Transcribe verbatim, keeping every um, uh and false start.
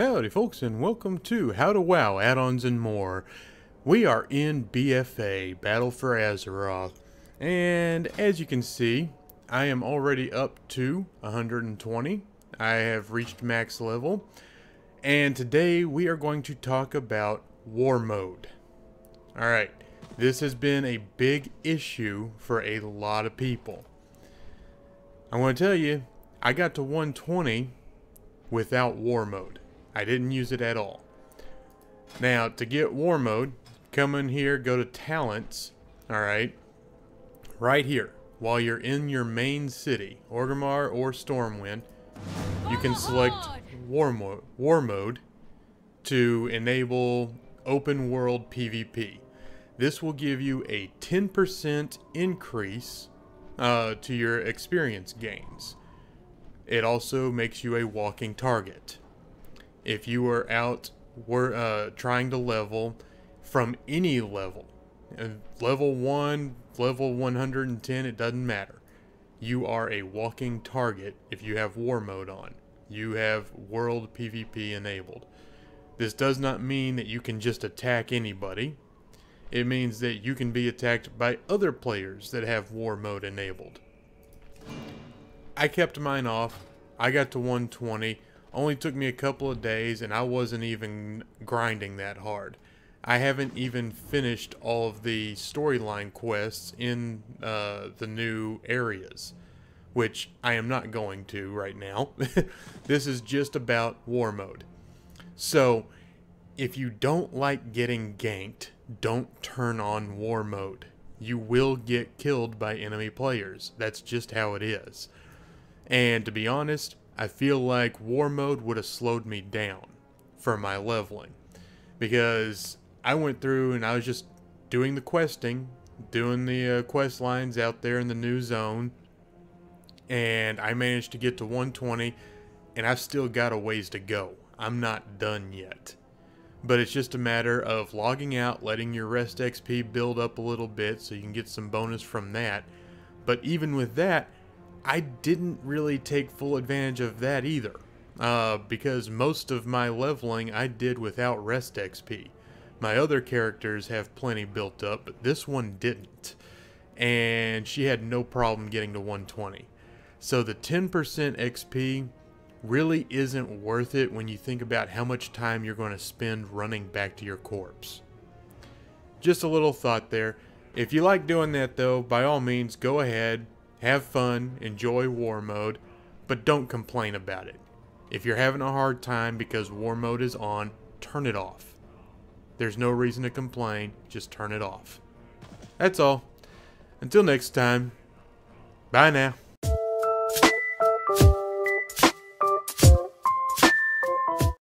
Howdy folks, and welcome to How to WoW add-ons and more. We are in B F A, Battle for Azeroth, and as you can see, I am already up to one hundred twenty. I have reached max level, and today we are going to talk about War Mode. Alright, this has been a big issue for a lot of people. I want to tell you, I got to one twenty without War Mode. I didn't use it at all. Now, to get War Mode, come in here, go to Talents, alright, right here, while you're in your main city, Orgrimmar or Stormwind, you can select War Mode, War Mode to enable open world PvP. This will give you a ten percent increase uh, to your experience gains. It also makes you a walking target. If you were out were uh, trying to level from any level, level one, level one hundred ten, it doesn't matter. You are a walking target if you have War Mode on. You have world PvP enabled. This does not mean that you can just attack anybody. It means that you can be attacked by other players that have War Mode enabled. I kept mine off. I got to one twenty. Only took me a couple of days, and I wasn't even grinding that hard. I haven't even finished all of the storyline quests in uh, the new areas, which I am not going to right now. This is just about War Mode. So, if you don't like getting ganked, don't turn on War Mode. You will get killed by enemy players. That's just how it is. And to be honest, I feel like War Mode would have slowed me down for my leveling, because I went through and I was just doing the questing, doing the uh, quest lines out there in the new zone, and I managed to get to one twenty, and I've still got a ways to go. I'm not done yet, but it's just a matter of logging out, letting your rest X P build up a little bit so you can get some bonus from that. But even with that, I didn't really take full advantage of that either, uh, because most of my leveling I did without rest X P. My other characters have plenty built up, but this one didn't, and she had no problem getting to one twenty. So the ten percent X P really isn't worth it when you think about how much time you're going to spend running back to your corpse. Just a little thought there. If you like doing that though, by all means, go ahead. Have fun, enjoy War Mode, but don't complain about it. If you're having a hard time because War Mode is on, turn it off. There's no reason to complain, just turn it off. That's all. Until next time, bye now.